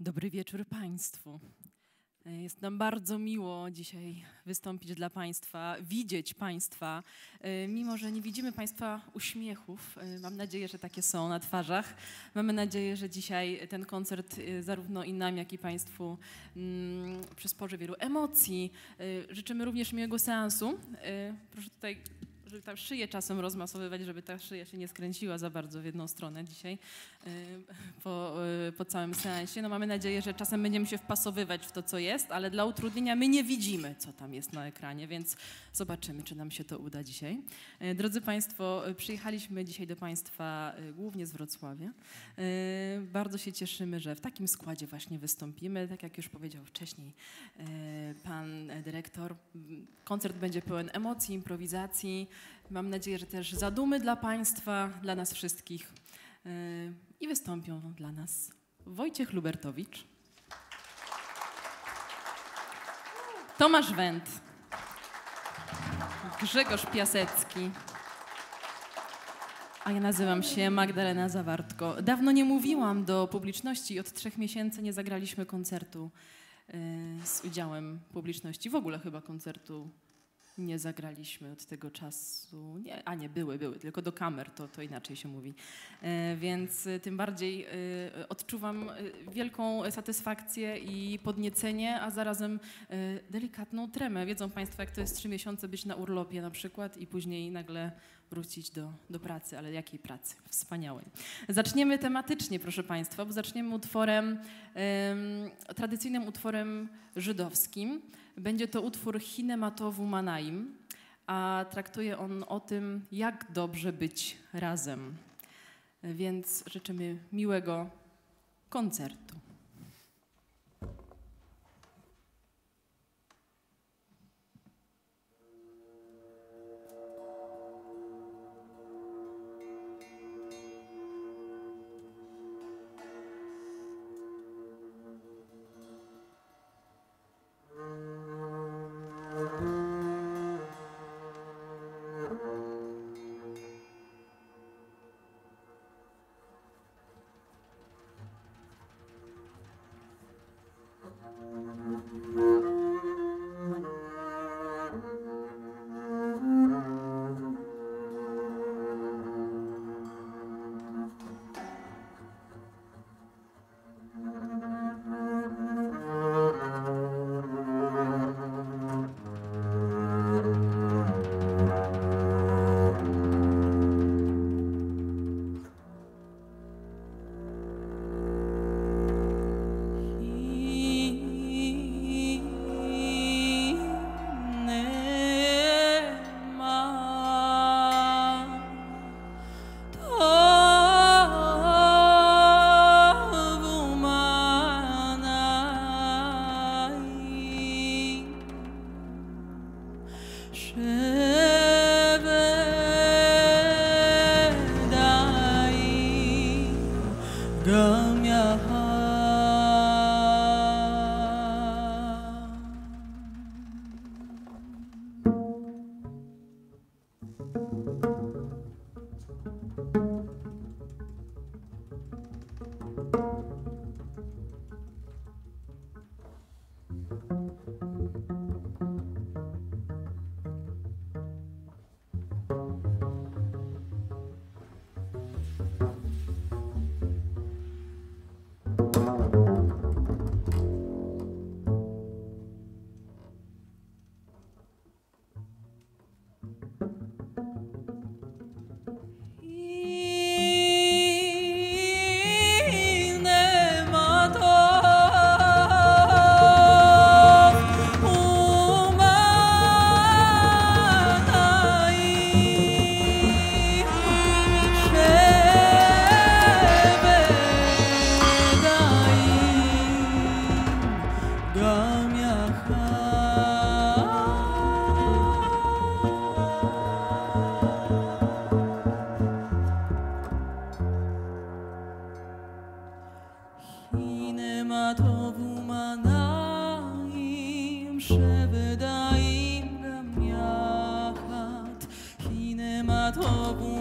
Dobry wieczór Państwu. Jest nam bardzo miło dzisiaj wystąpić dla Państwa, widzieć Państwa. Mimo że nie widzimy Państwa uśmiechów, mam nadzieję, że takie są na twarzach. Mamy nadzieję, że dzisiaj ten koncert zarówno i nam, jak i Państwu przysporzy wielu emocji. Życzymy również miłego seansu. Proszę tutaj, żeby tam szyję czasem rozmasowywać, żeby ta szyja się nie skręciła za bardzo w jedną stronę dzisiaj po całym seansie. No mamy nadzieję, że czasem będziemy się wpasowywać w to, co jest, ale dla utrudnienia my nie widzimy, co tam jest na ekranie, więc zobaczymy, czy nam się to uda dzisiaj. Drodzy Państwo, przyjechaliśmy dzisiaj do Państwa głównie z Wrocławia. Bardzo się cieszymy, że w takim składzie właśnie wystąpimy. Tak jak już powiedział wcześniej pan dyrektor, koncert będzie pełen emocji, improwizacji. Mam nadzieję, że też zadumy dla Państwa, dla nas wszystkich. I wystąpią dla nas Wojciech Lubertowicz, Tomasz Wendt, Grzegorz Piasecki, a ja nazywam się Magdalena Zawartko. Dawno nie mówiłam do publiczności i od 3 miesięcy nie zagraliśmy koncertu z udziałem publiczności. W ogóle chyba koncertu nie zagraliśmy od tego czasu, były, tylko do kamer, to inaczej się mówi. Więc tym bardziej odczuwam wielką satysfakcję i podniecenie, a zarazem delikatną tremę. Wiedzą Państwo, jak to jest 3 miesiące być na urlopie na przykład i później nagle wrócić do pracy, ale jakiej pracy? Wspaniałej. Zaczniemy tematycznie, proszę Państwa, bo zaczniemy utworem, tradycyjnym utworem żydowskim. Będzie to utwór Chinematowu Manaim, a traktuje on o tym, jak dobrze być razem. Więc życzymy miłego koncertu.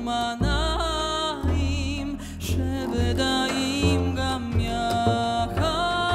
Manaim, Shevedaim Gamyacha.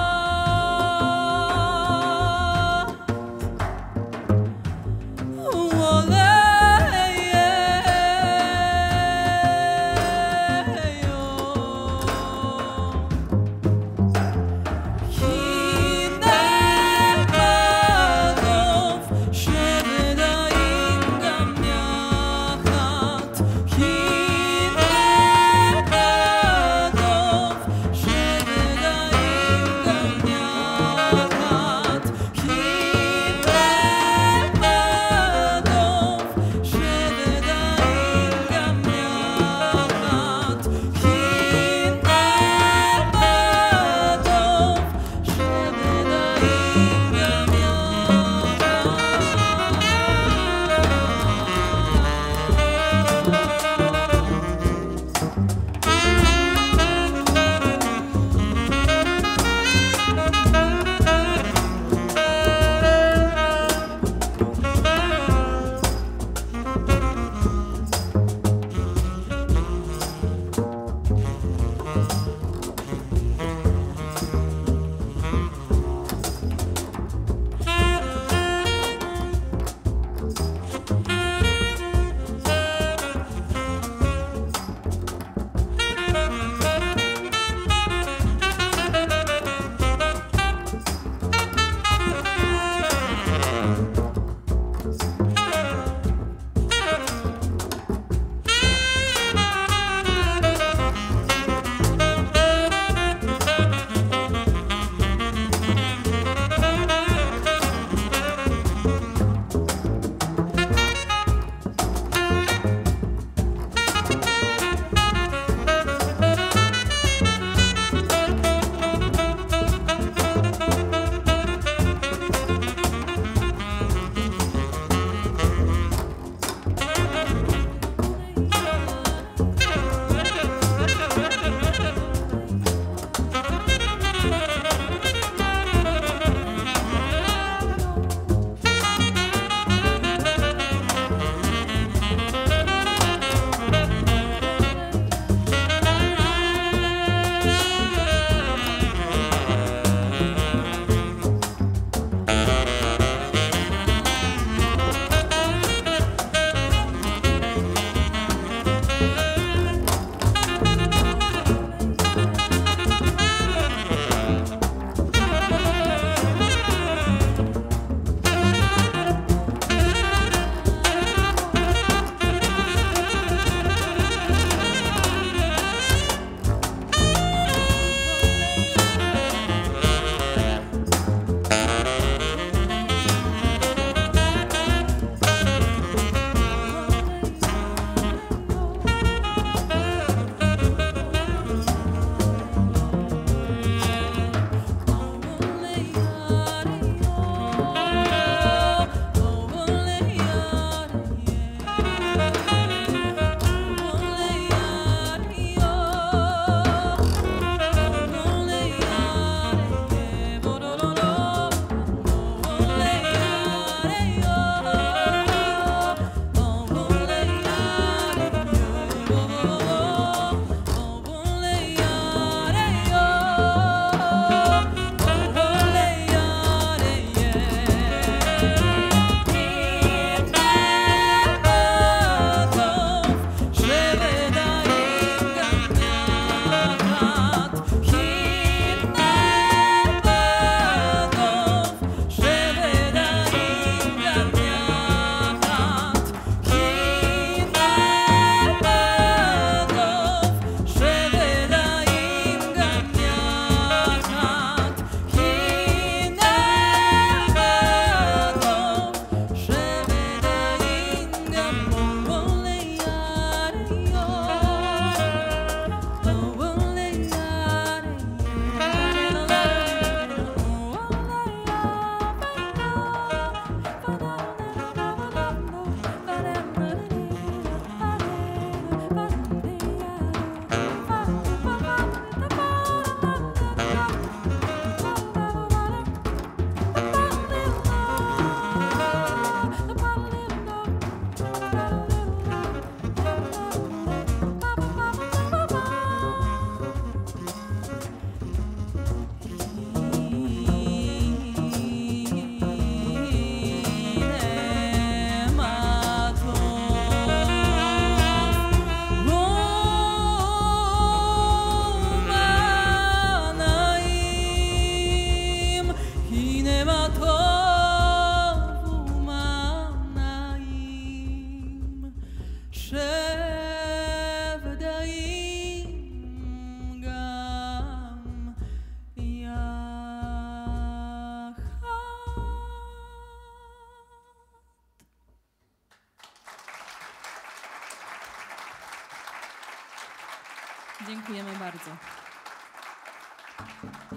Dziękujemy bardzo.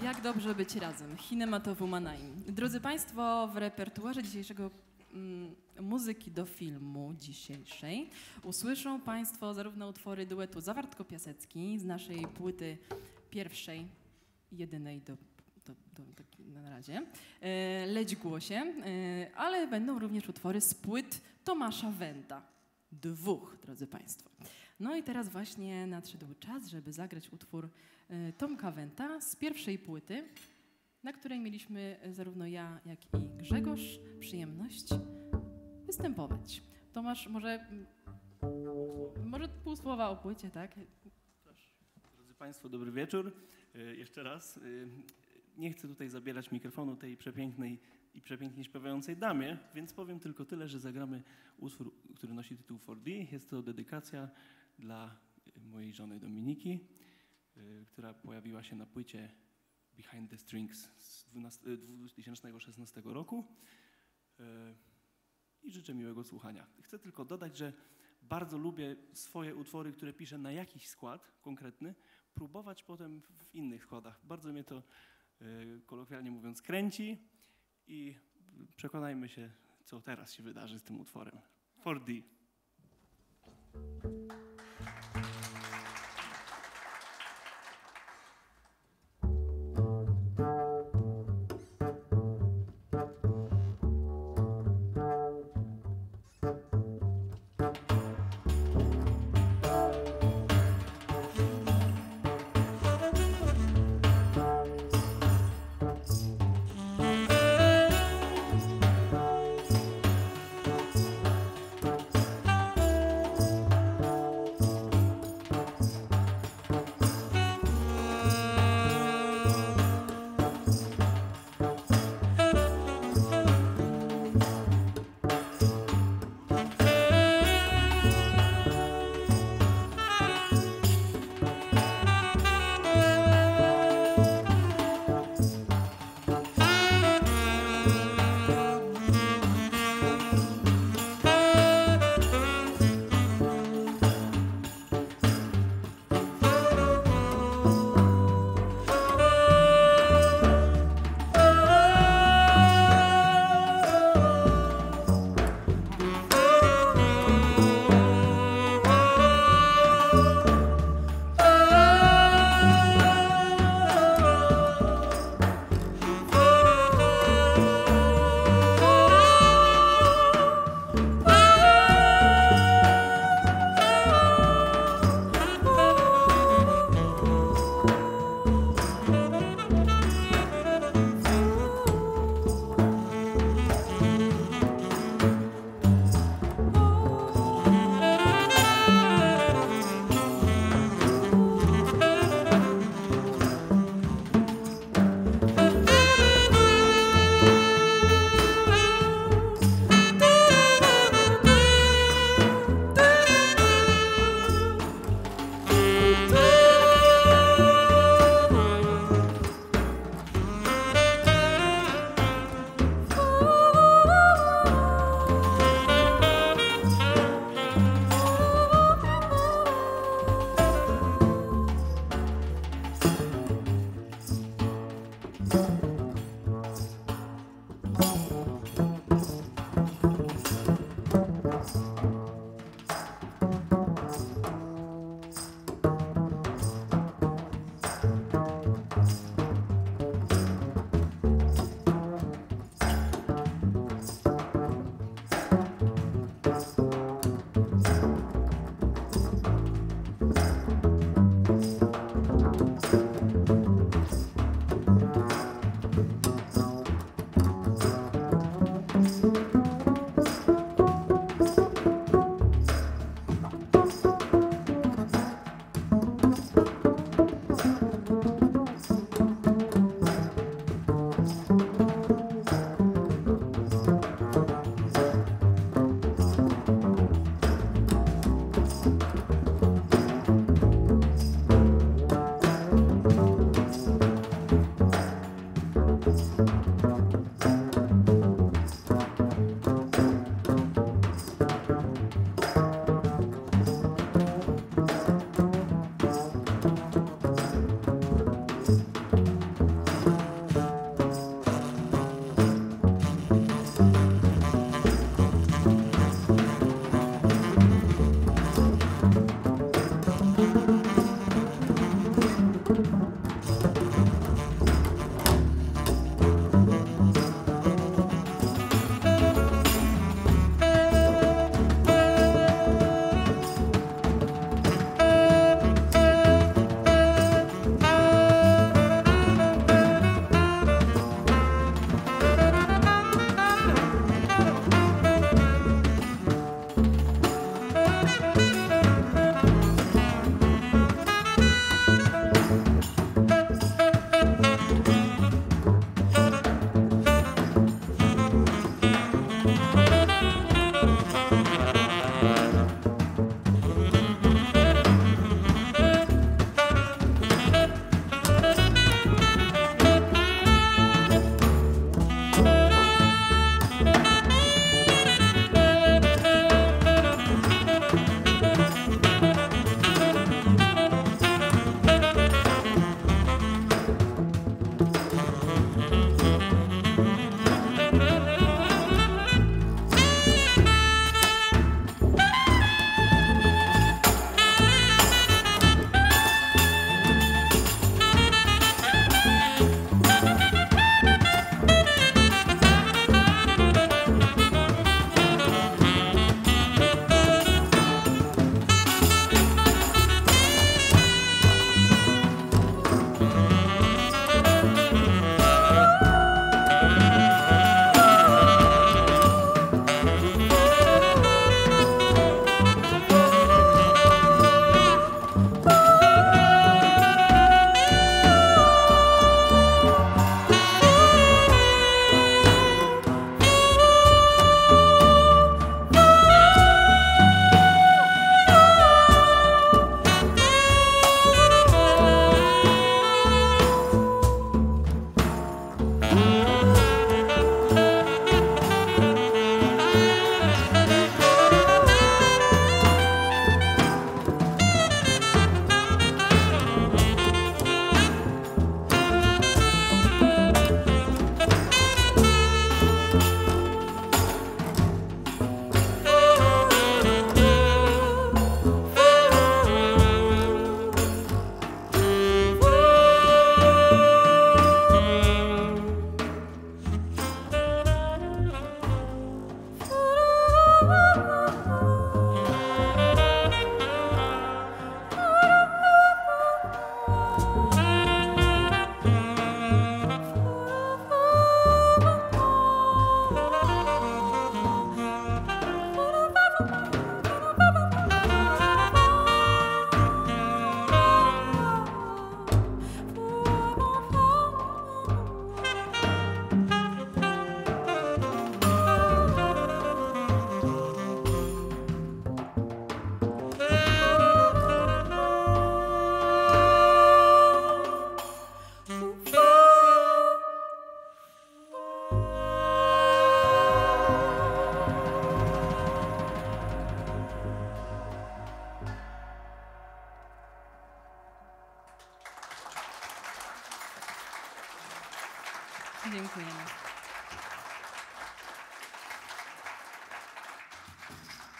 Jak dobrze być razem. Chinematowumanaim. Drodzy Państwo, w repertuarze dzisiejszego muzyki do filmu dzisiejszej usłyszą Państwo zarówno utwory duetu Zawartko-Piasecki z naszej płyty pierwszej, jedynej na razie, Leć głosie, ale będą również utwory z płyt Tomasza Wendta. Dwóch, drodzy Państwo. No i teraz właśnie nadszedł czas, żeby zagrać utwór Tomka Wendta z pierwszej płyty, na której mieliśmy zarówno ja, jak i Grzegorz przyjemność występować. Tomasz, może pół słowa o płycie, tak? Proszę. Drodzy Państwo, dobry wieczór. Jeszcze raz. Nie chcę tutaj zabierać mikrofonu tej przepięknej i przepięknie śpiewającej damie, więc powiem tylko tyle, że zagramy utwór, który nosi tytuł 4D. Jest to dedykacja dla mojej żony Dominiki, która pojawiła się na płycie Behind the Strings z 2016 roku i życzę miłego słuchania. Chcę tylko dodać, że bardzo lubię swoje utwory, które piszę na jakiś skład konkretny, próbować potem w innych składach. Bardzo mnie to, kolokwialnie mówiąc, kręci i przekonajmy się, co teraz się wydarzy z tym utworem. 4D.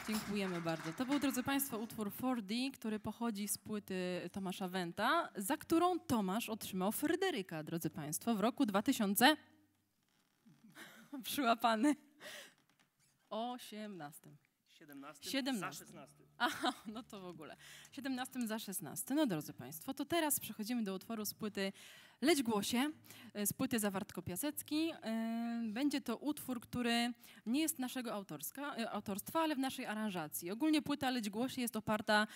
Dziękujemy bardzo. To był, drodzy Państwo, utwór 4D, który pochodzi z płyty Tomasza Wendta, za którą Tomasz otrzymał Fryderyka, drodzy Państwo, w roku 2000... przyłapany. 18. 17 za 16. Aha, no to w ogóle. 17 za 16. No, drodzy Państwo, to teraz przechodzimy do utworu z płyty Leć głosie, z płyty Zawartko Piasecki. Będzie to utwór, który nie jest naszego autorstwa, ale w naszej aranżacji. Ogólnie płyta Leć głosie jest oparta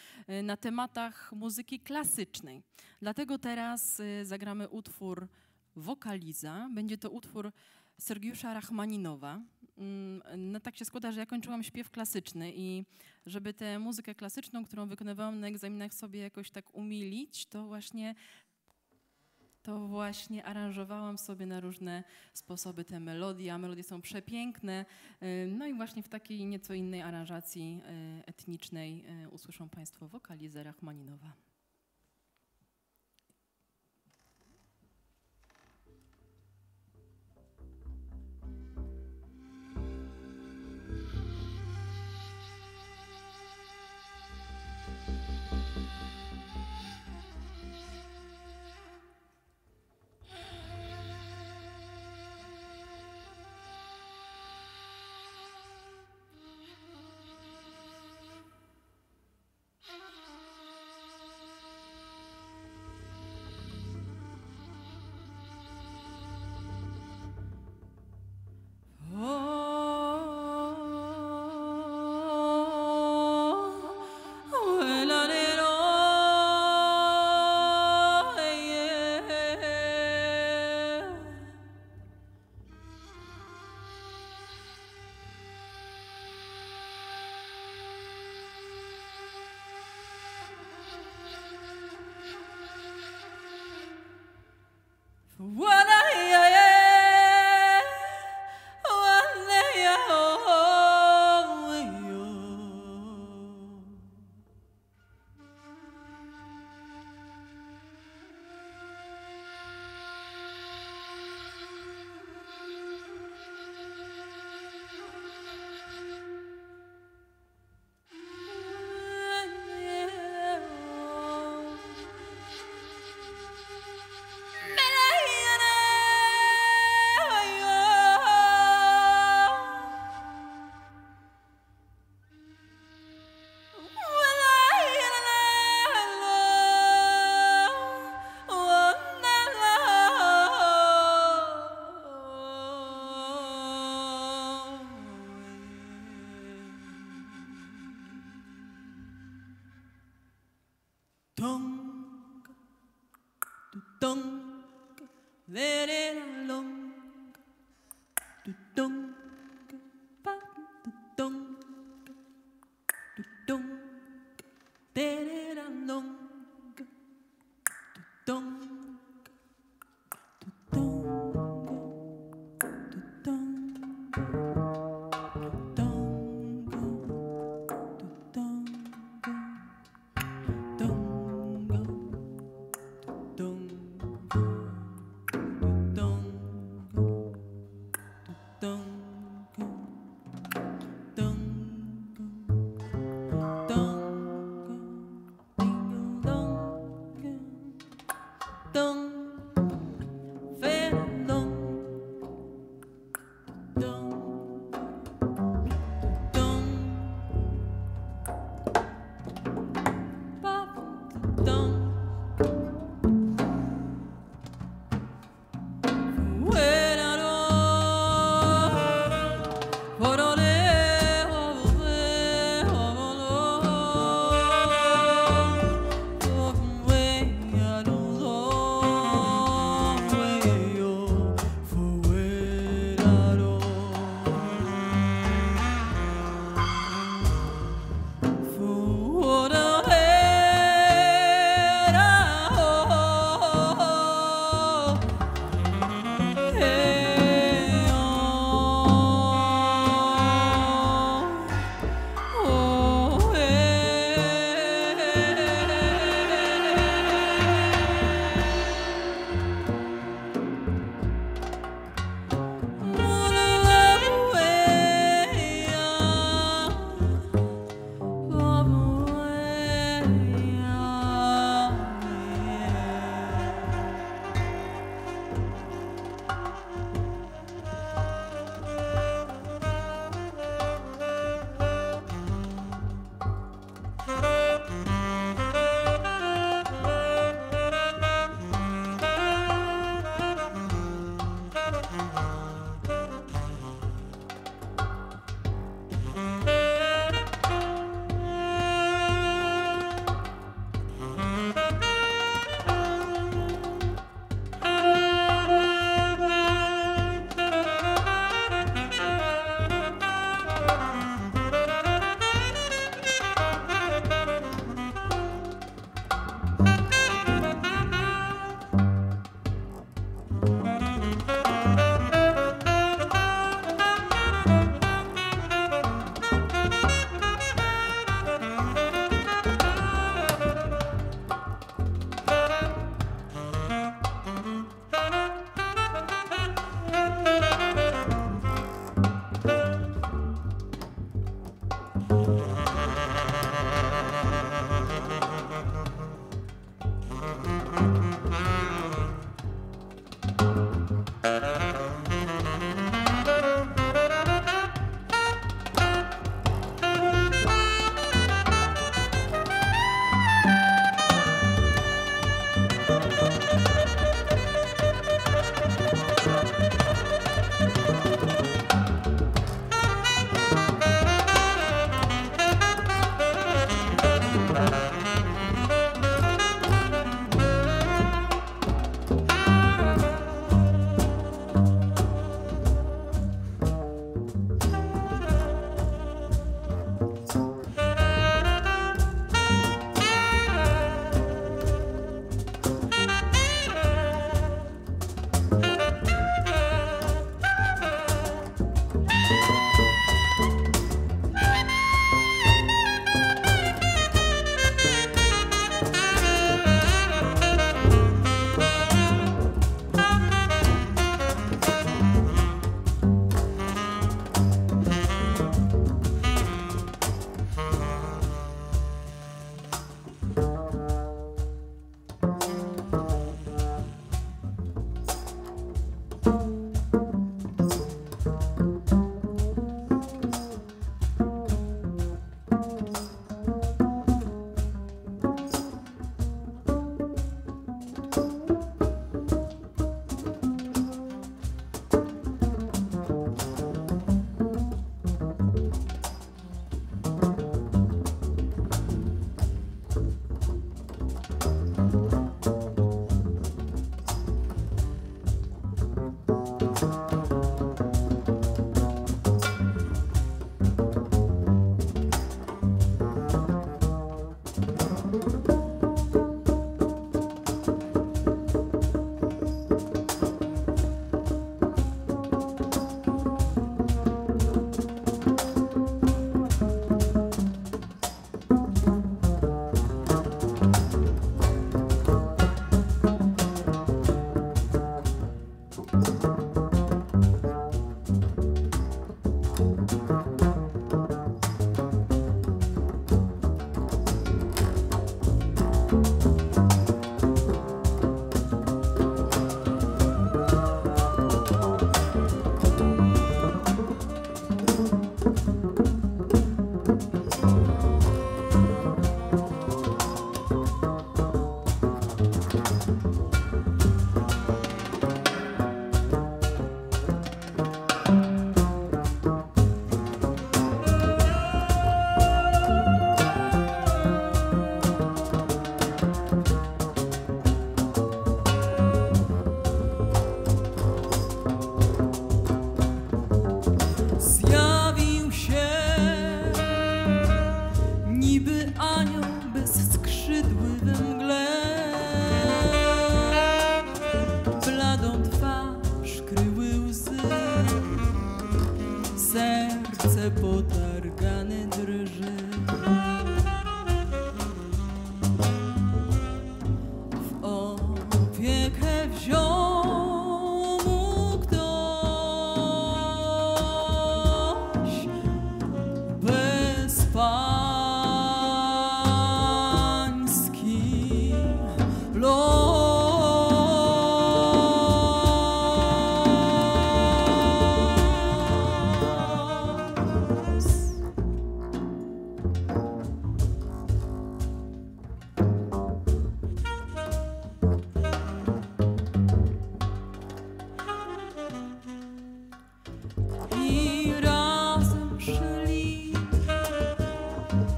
na tematach muzyki klasycznej. Dlatego teraz zagramy utwór Wokaliza. Będzie to utwór Sergiusza Rachmaninowa. No, tak się składa, że ja kończyłam śpiew klasyczny i żeby tę muzykę klasyczną, którą wykonywałam na egzaminach, sobie jakoś tak umilić, to właśnie aranżowałam sobie na różne sposoby te melodie, a melodie są przepiękne. No i właśnie w takiej nieco innej aranżacji etnicznej usłyszą Państwo wokalizę Rachmaninowa.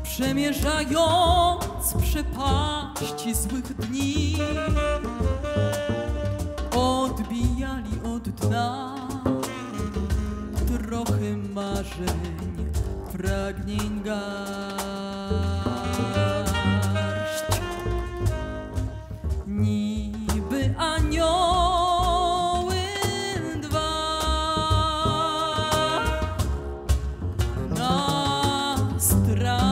Przemierzając przepaści złych dni, odbijali od dna trochę marzeń, pragnień garść. Niby anioły dwa na straży.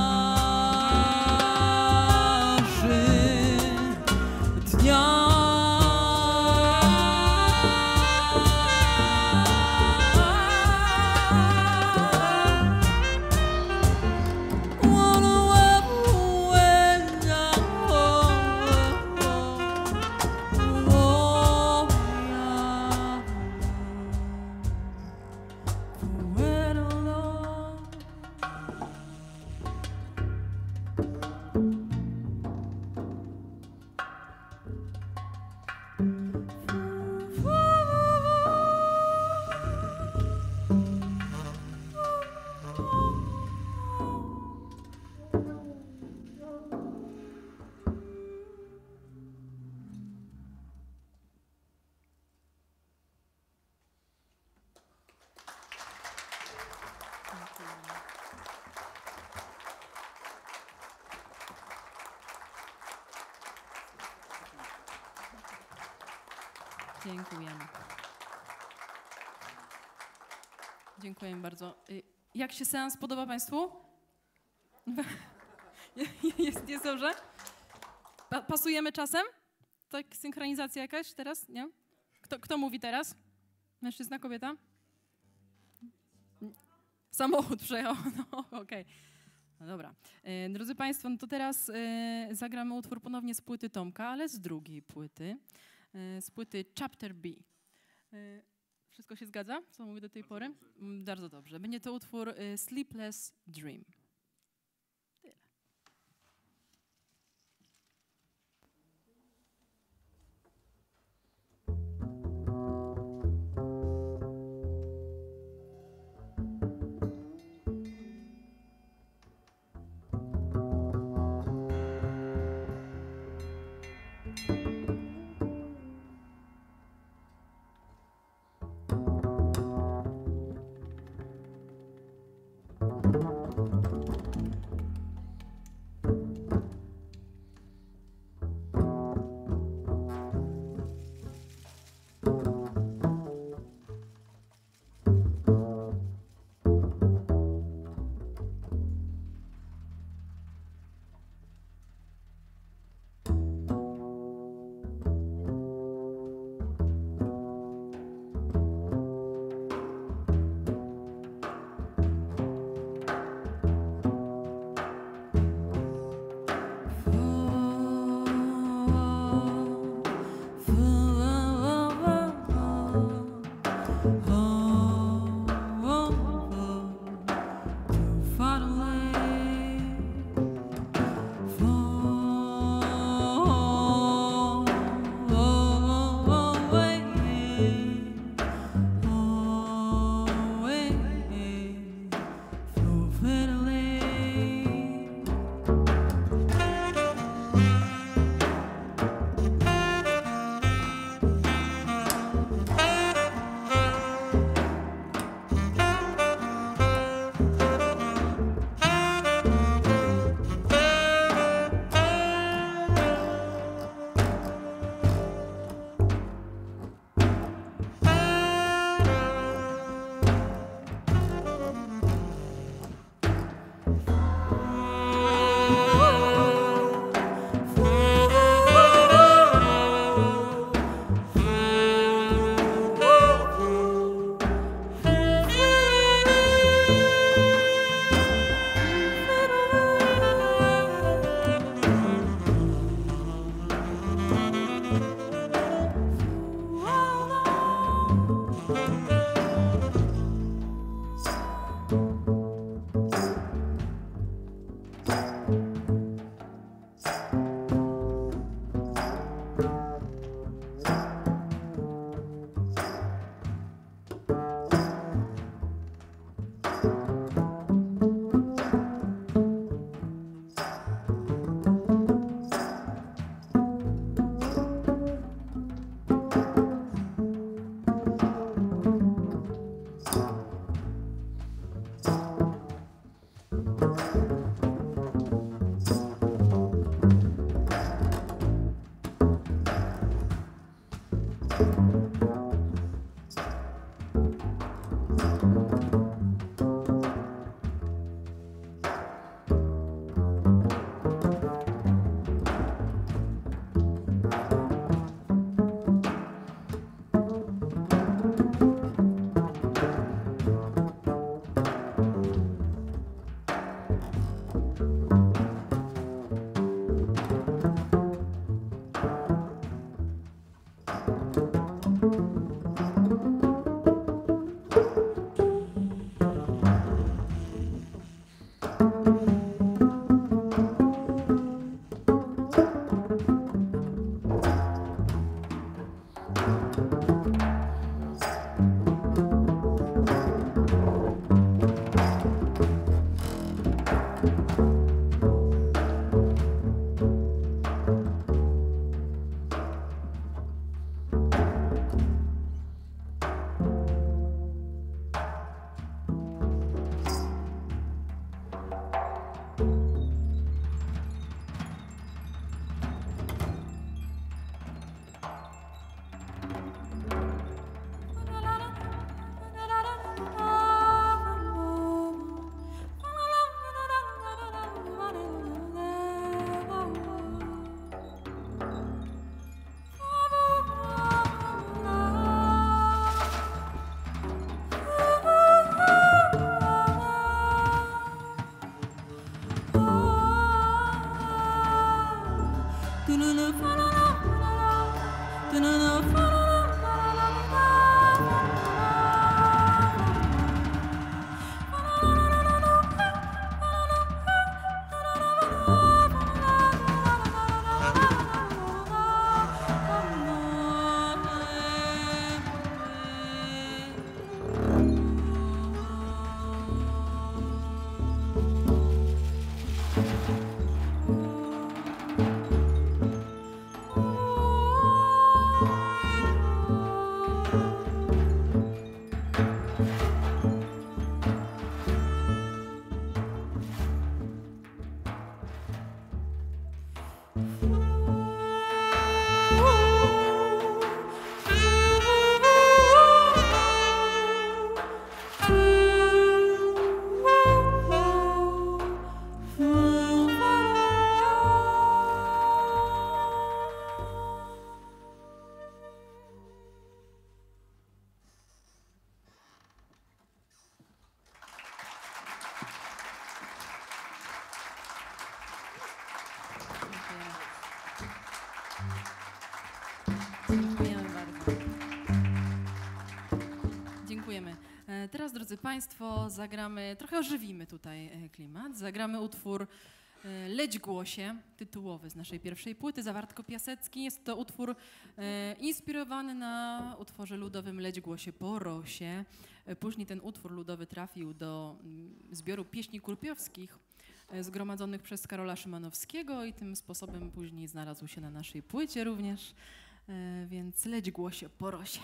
Dziękujemy. Dziękujemy bardzo. Jak się seans podoba Państwu? Jest dobrze? Pasujemy czasem? Tak, synchronizacja jakaś teraz? Nie? Kto mówi teraz? Mężczyzna, kobieta? Samochód przejechał. No, okej. No dobra. Drodzy Państwo, no to teraz zagramy utwór ponownie z płyty Tomka, ale z drugiej płyty. Z płyty Chapter B. Wszystko się zgadza, co mówię do tej pory? Bardzo dobrze. Będzie to utwór Sleepless Dream. Tyle. Teraz, drodzy Państwo, zagramy, trochę ożywimy tutaj klimat, zagramy utwór Leć głosie, tytułowy z naszej pierwszej płyty, Zawartko Piasecki. Jest to utwór inspirowany na utworze ludowym Leć głosie po Rosie. Później ten utwór ludowy trafił do zbioru pieśni kurpiowskich zgromadzonych przez Karola Szymanowskiego i tym sposobem później znalazł się na naszej płycie również, więc Leć głosie po Rosie.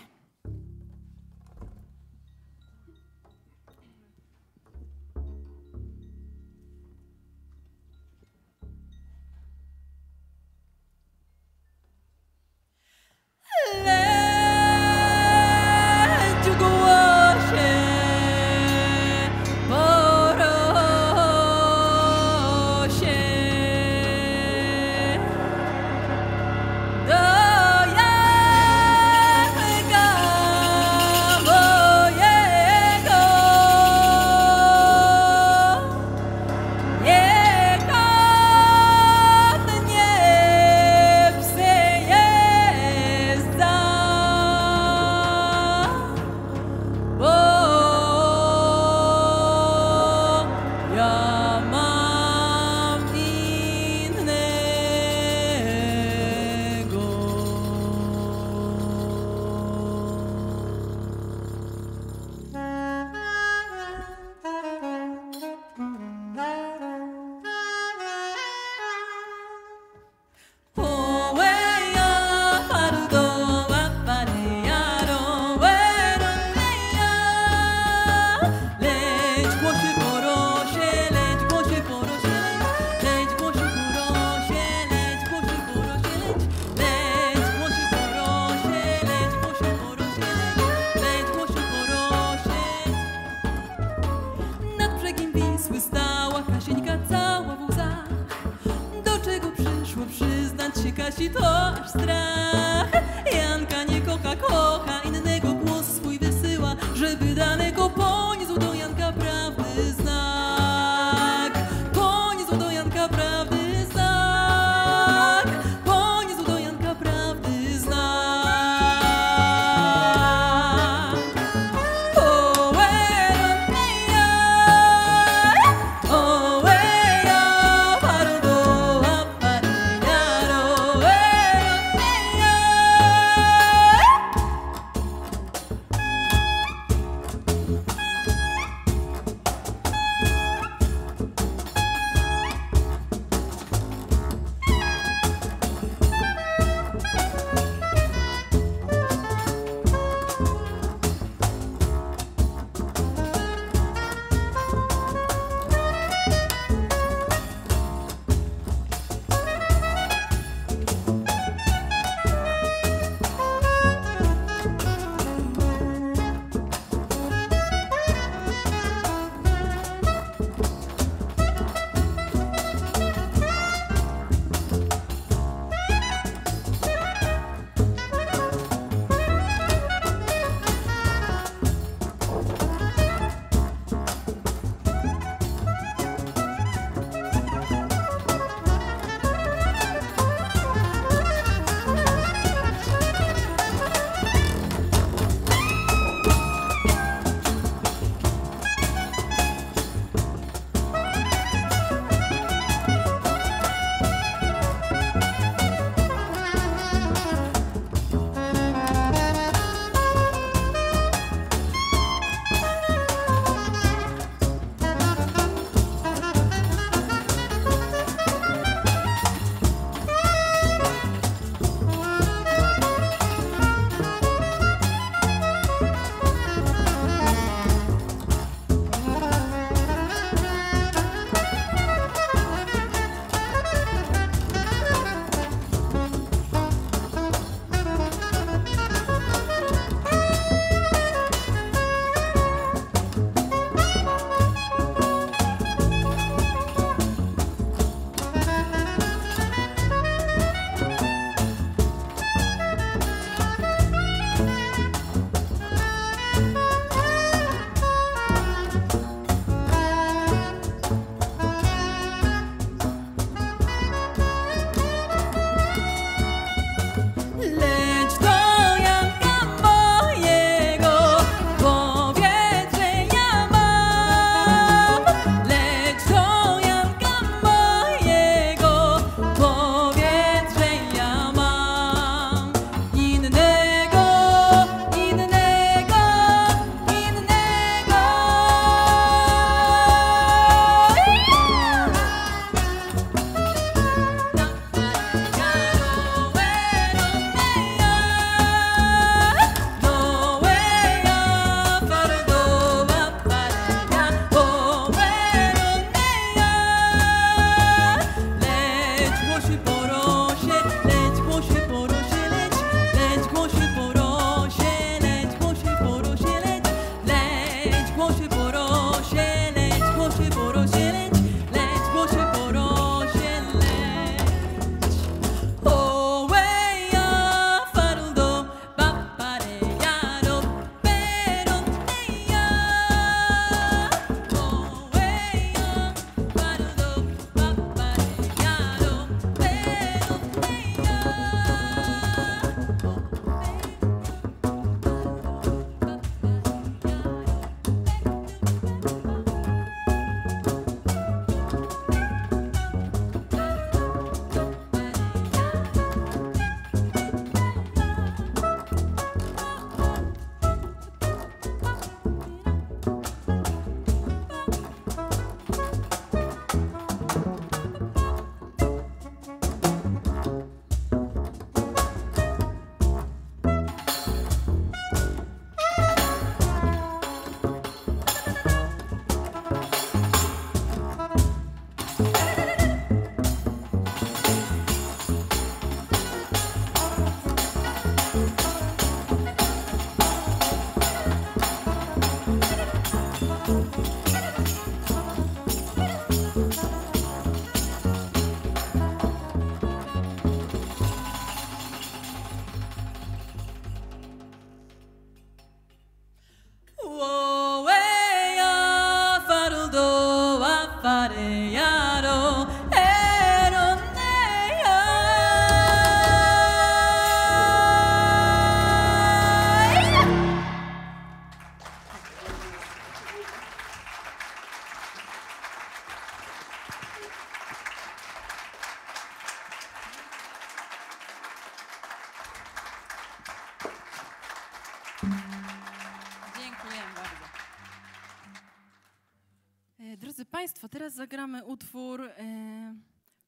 Państwa, teraz zagramy utwór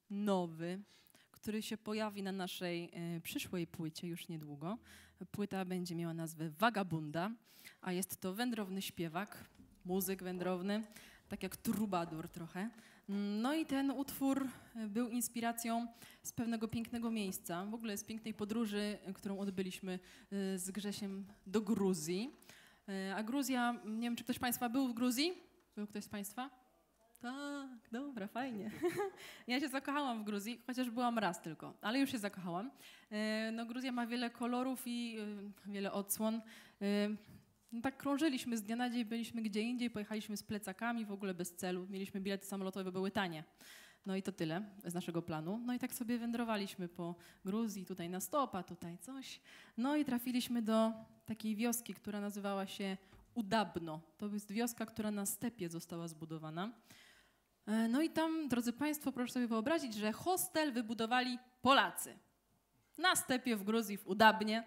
nowy, który się pojawi na naszej przyszłej płycie już niedługo. Płyta będzie miała nazwę Wagabunda, a jest to wędrowny śpiewak, muzyk wędrowny, tak jak trubadur trochę. No i ten utwór był inspiracją z pewnego pięknego miejsca, w ogóle z pięknej podróży, którą odbyliśmy z Grzesiem do Gruzji. A Gruzja, nie wiem, czy ktoś z Państwa był w Gruzji? Był ktoś z Państwa? Tak, dobra, fajnie. Ja się zakochałam w Gruzji, chociaż byłam raz tylko, ale już się zakochałam. No, Gruzja ma wiele kolorów i wiele odsłon. No, tak krążyliśmy z dnia na dzień, byliśmy gdzie indziej, pojechaliśmy z plecakami, w ogóle bez celu. Mieliśmy bilety samolotowe, były tanie. No i to tyle z naszego planu. No i tak sobie wędrowaliśmy po Gruzji, tutaj na stopa, tutaj coś. No i trafiliśmy do takiej wioski, która nazywała się Udabno. To jest wioska, która na stepie została zbudowana. No i tam, drodzy Państwo, proszę sobie wyobrazić, że hostel wybudowali Polacy. Na stepie w Gruzji, w Udabnie.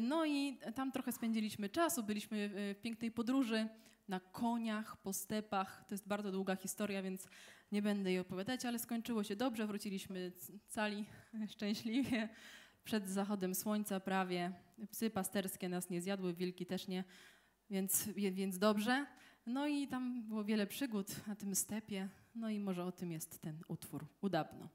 No i tam trochę spędziliśmy czasu, byliśmy w pięknej podróży na koniach, po stepach. To jest bardzo długa historia, więc nie będę jej opowiadać, ale skończyło się dobrze. Wróciliśmy cali, szczęśliwie, przed zachodem słońca prawie. Psy pasterskie nas nie zjadły, wilki też nie, więc dobrze. No i tam było wiele przygód na tym stepie. No i może o tym jest ten utwór Udabno.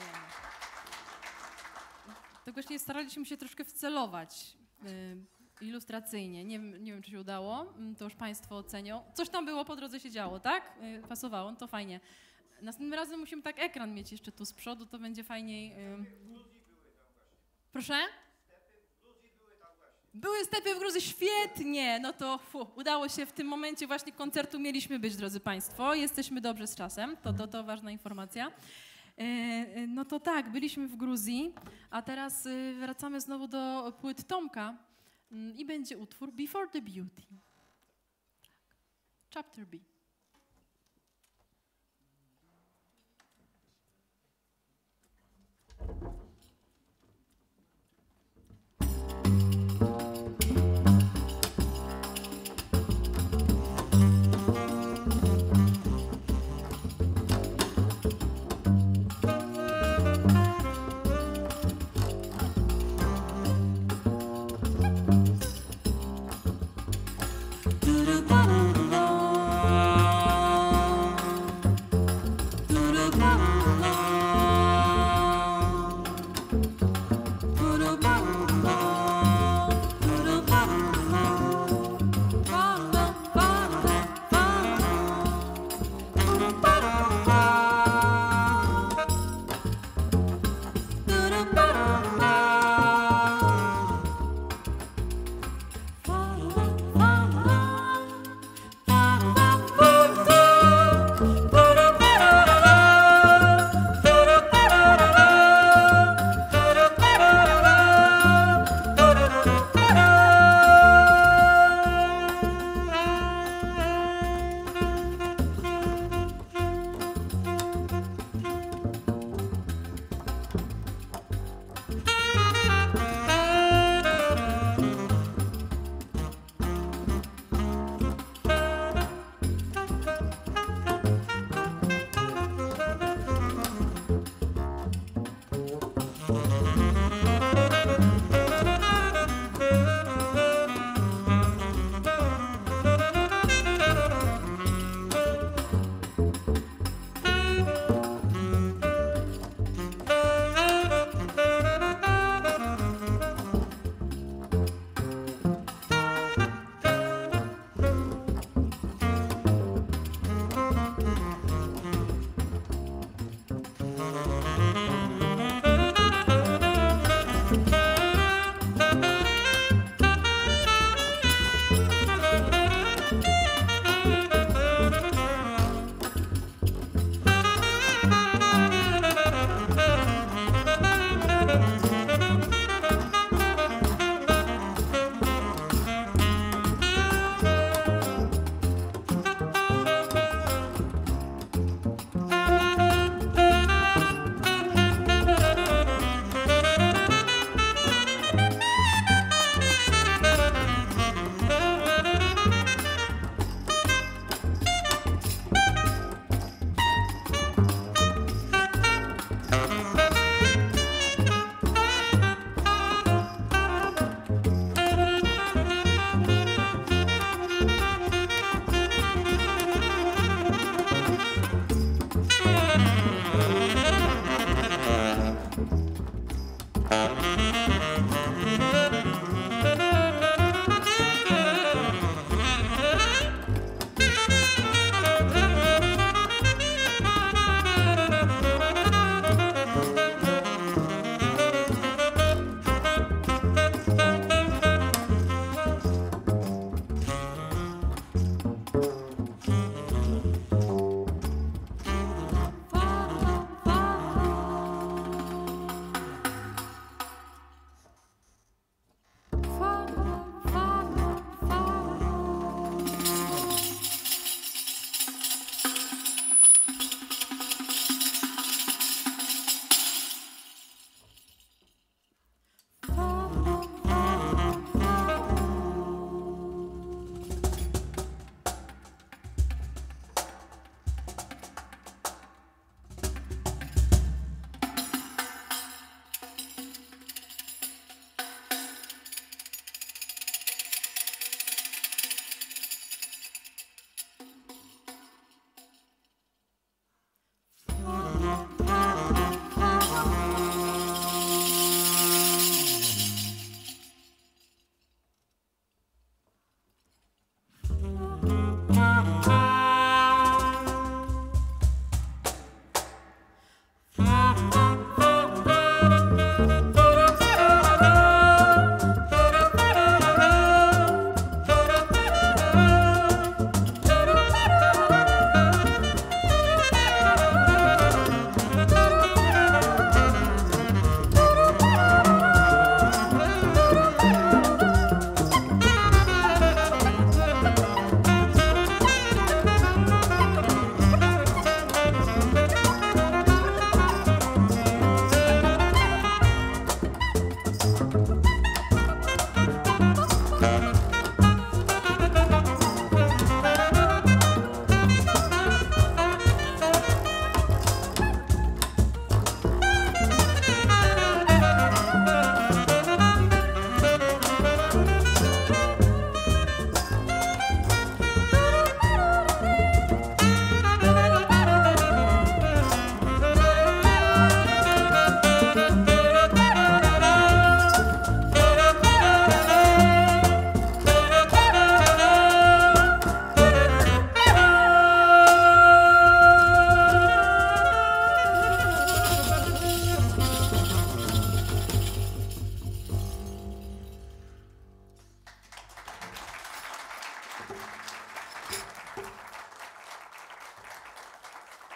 Dziękujemy. Tak właśnie staraliśmy się troszkę wcelować ilustracyjnie. Nie wiem, czy się udało, to już Państwo ocenią. Coś tam było, po drodze się działo, tak? Pasowało, no to fajnie. Następnym razem musimy tak ekran mieć jeszcze tu z przodu, to będzie fajniej. Proszę? Były stepy w Gruzji, świetnie, no to udało się, w tym momencie właśnie koncertu mieliśmy być, drodzy Państwo, jesteśmy dobrze z czasem, to ważna informacja. No to tak, byliśmy w Gruzji, a teraz wracamy znowu do płyt Tomka i będzie utwór Before the Beauty, Chapter B.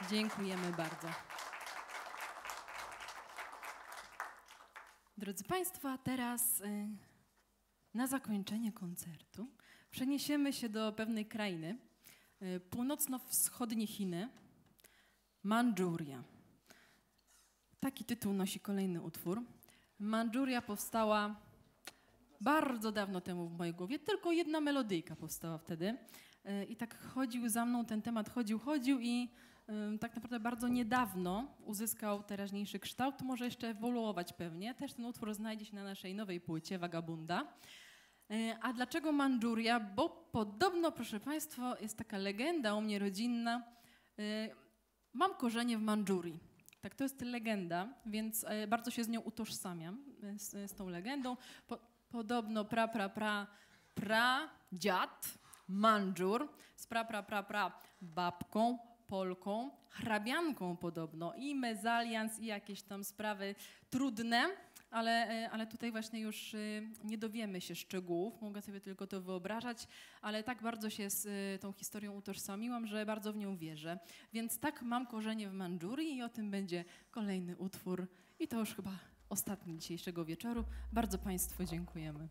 Dziękujemy bardzo. Drodzy Państwo, a teraz na zakończenie koncertu przeniesiemy się do pewnej krainy, północno-wschodnie Chiny, Mandżuria. Taki tytuł nosi kolejny utwór. Mandżuria powstała bardzo dawno temu w mojej głowie, tylko jedna melodyjka powstała wtedy. I tak chodził za mną ten temat, chodził i tak naprawdę bardzo niedawno uzyskał teraźniejszy kształt, może jeszcze ewoluować pewnie. Też ten utwór znajdzie się na naszej nowej płycie, Wagabunda. A dlaczego Mandżuria? Bo podobno, proszę Państwa, jest taka legenda u mnie rodzinna. Mam korzenie w Mandżurii. Tak, to jest legenda, więc bardzo się z nią utożsamiam, z tą legendą. Podobno dziad Mandżur z babką, Polką, hrabianką podobno i mezalians i jakieś tam sprawy trudne, ale tutaj właśnie już nie dowiemy się szczegółów, mogę sobie tylko to wyobrażać, ale tak bardzo się z tą historią utożsamiłam, że bardzo w nią wierzę. Więc tak, mam korzenie w Mandżurii i o tym będzie kolejny utwór i to już chyba ostatni dzisiejszego wieczoru. Bardzo Państwu dziękujemy.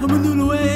I'm on the way,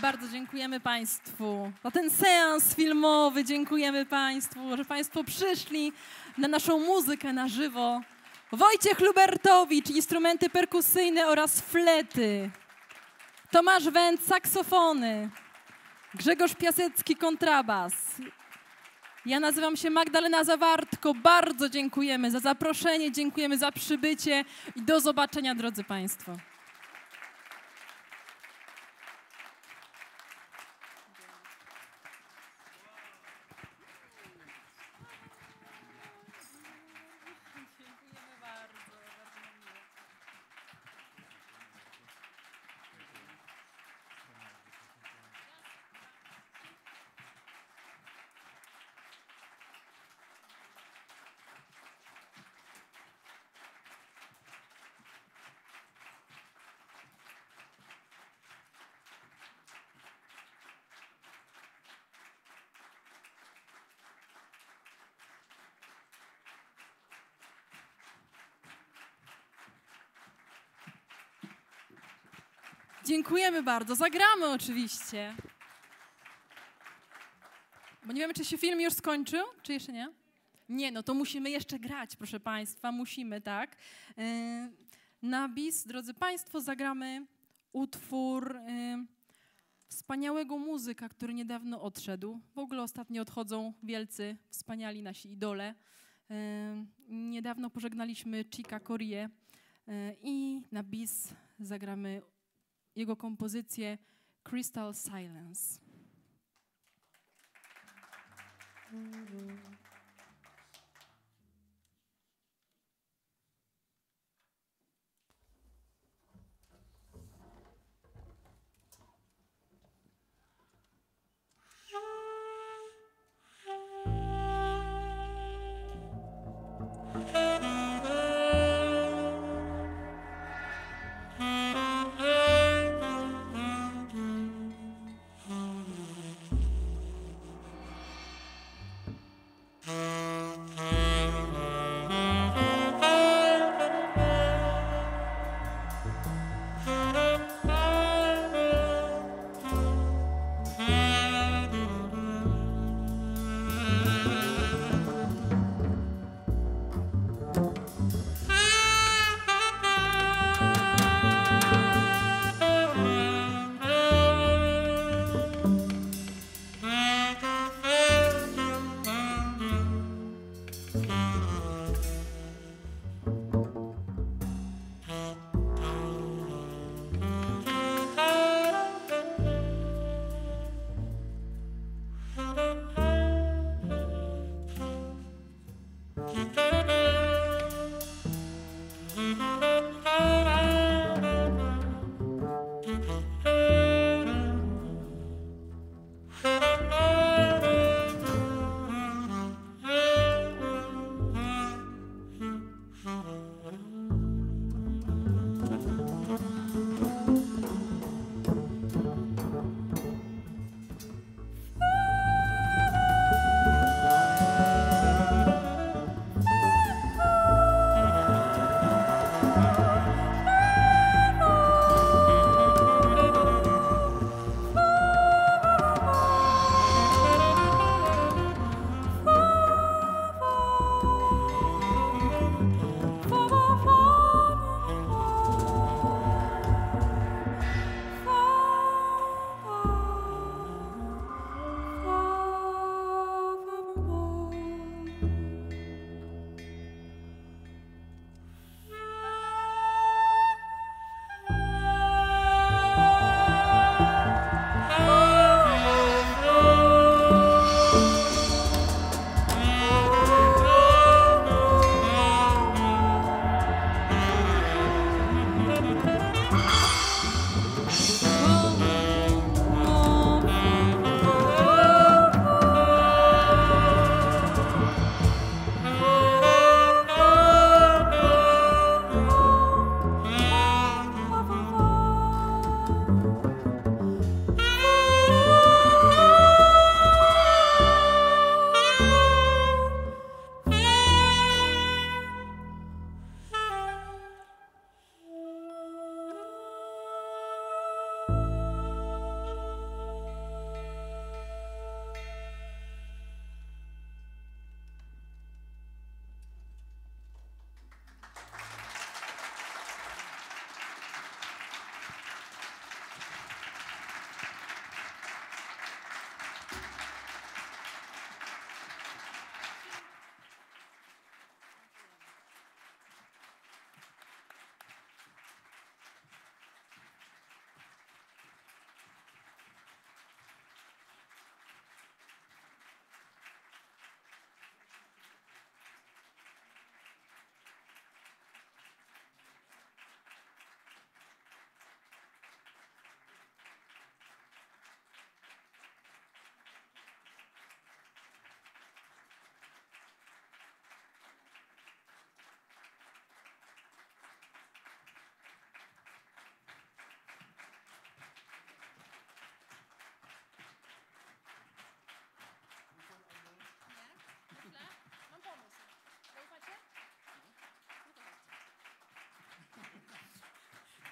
Bardzo dziękujemy Państwu za ten seans filmowy. Dziękujemy Państwu, że Państwo przyszli na naszą muzykę na żywo. Wojciech Lubertowicz, instrumenty perkusyjne oraz flety. Tomasz Wendt, saksofony. Grzegorz Piasecki, kontrabas. Ja nazywam się Magdalena Zawartko. Bardzo dziękujemy za zaproszenie, dziękujemy za przybycie i do zobaczenia, drodzy Państwo. Dziękujemy bardzo. Zagramy oczywiście. Bo nie wiemy, czy się film już skończył, czy jeszcze nie? Nie, no to musimy jeszcze grać, proszę Państwa. Musimy, tak. Na bis, drodzy Państwo, zagramy utwór wspaniałego muzyka, który niedawno odszedł. W ogóle ostatnio odchodzą wielcy, wspaniali nasi idole. Niedawno pożegnaliśmy Chicka Coreę i na bis zagramy jego kompozycję Crystal Silence.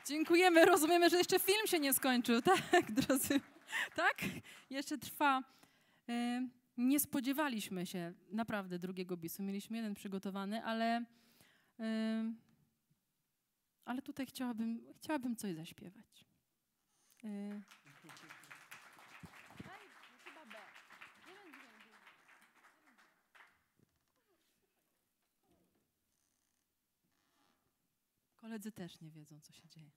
Dziękujemy, rozumiemy, że jeszcze film się nie skończył, tak, drodzy? Tak? Jeszcze trwa. Nie spodziewaliśmy się naprawdę drugiego bisu. Mieliśmy jeden przygotowany, ale tutaj chciałabym coś zaśpiewać. Koledzy też nie wiedzą, co się dzieje.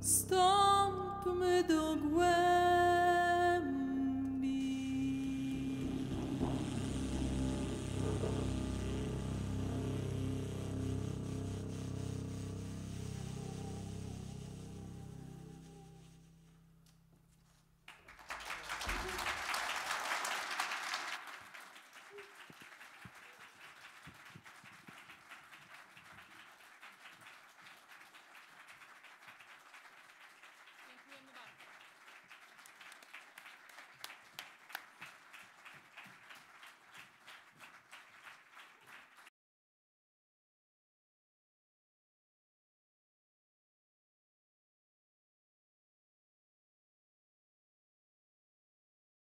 Stąpmy do głębi.